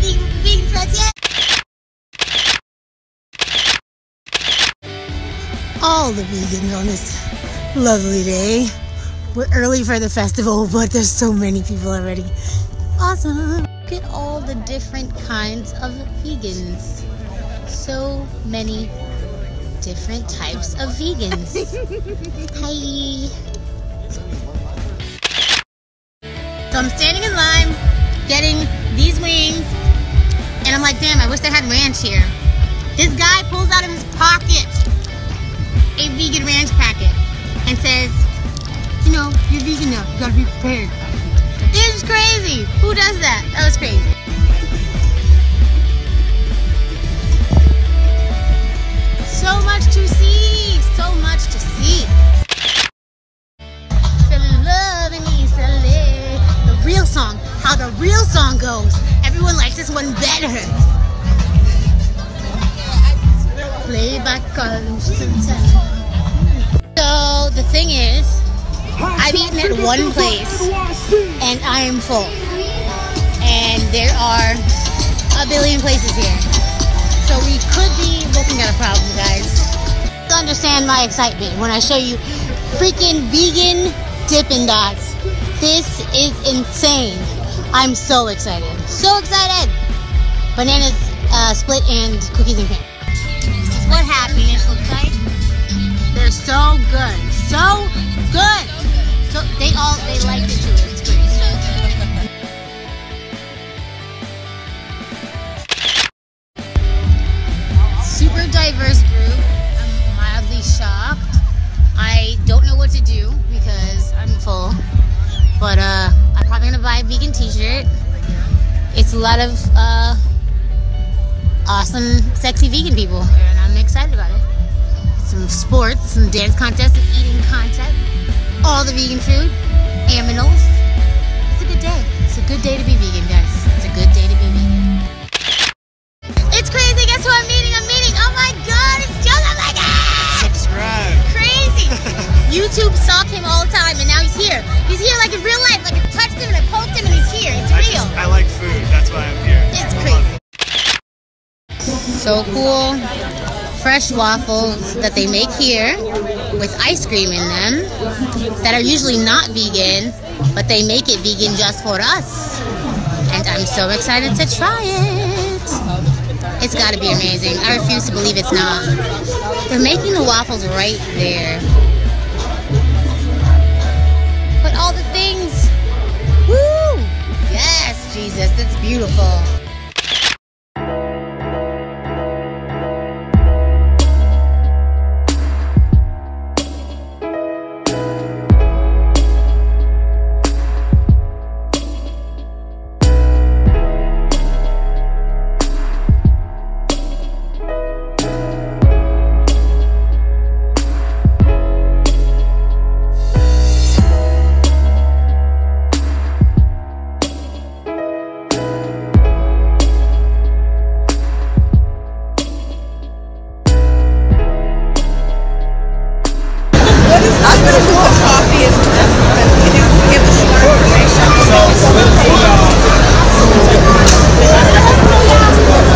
big project. All the vegans on this lovely day. We're early for the festival, but there's so many people already. Awesome. Look at all the different kinds of vegans. So many different types of vegans. Hi. So I'm standing in line, getting these wings, and I'm like, damn, I wish they had ranch here. This guy pulls out of his pocket a vegan ranch packet and says, you know, you're vegan now, you gotta be prepared. This is crazy. Who does that? That was crazy. So much to see, so much to see. Fell in love in Italy. The real song, how the real song goes. Everyone likes this one better. Play by Constance. So the thing is, I've eaten at one place and I am full. And there are a billion places here. So we could be looking at a problem, guys. Understand my excitement when I show you freaking vegan Dippin' Dots. This is insane. I'm so excited. So excited. Bananas split and cookies and cream. This is what happiness looks like. They're so good. So good. So they liked it too. It's great. Diverse group. I'm mildly shocked. I don't know what to do because I'm full, but I'm probably gonna buy a vegan t-shirt. It's a lot of awesome, sexy vegan people, and I'm excited about it. Some sports, some dance contests, an eating contest, all the vegan food, aminals. It's a good day. It's a good day to be vegan, guys. It's a good day to be vegan. It's crazy. Guess who I'm meeting? Oh my god, it's Jonah Lega! Subscribe! Crazy! YouTube stalked him all the time and now he's here. He's here like in real life, like I touched him and I poked him and he's here. It's real. I like food, that's why I'm here. It's crazy. So cool. Fresh waffles that they make here with ice cream in them that are usually not vegan, but they make it vegan just for us. And I'm so excited to try it. It's got to be amazing. I refuse to believe it's not. They're making the waffles right there. But all the things. Woo! Yes, Jesus, that's beautiful.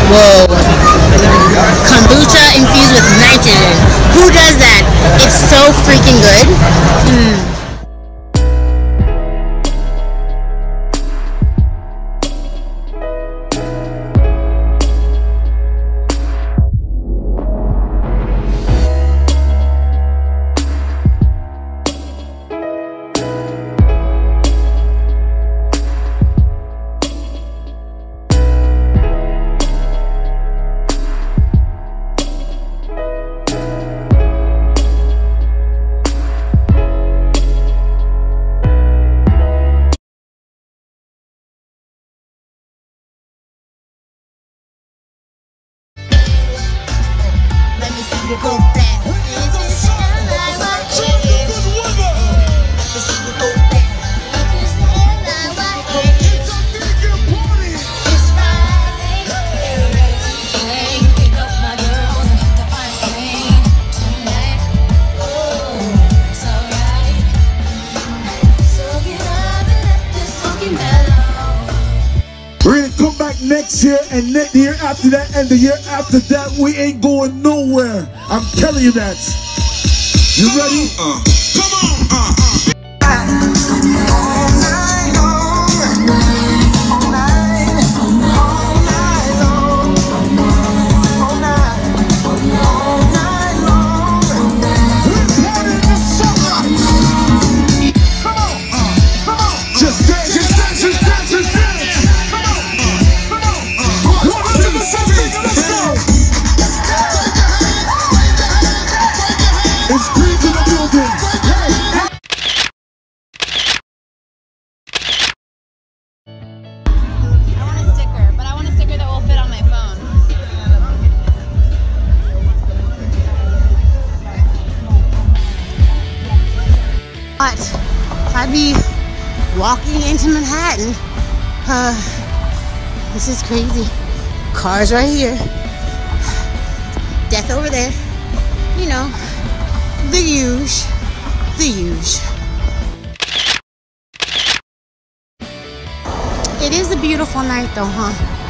Whoa. Kombucha infused with nitrogen. Who does that? It's so freaking good. Go back. It's time I watch it. Go back. It's time I watch it. It's Friday. You pick up my girls and have to find a thing tonight. Oh, it's alright. So get up and let this fucking bell off. We're gonna come back. back next year and the year after that and the year after that. We ain't going nowhere. I'm telling you that. You ready? But I'd be walking into Manhattan. This is crazy. Cars right here. Death over there. You know, the huge. The huge. It is a beautiful night though, huh?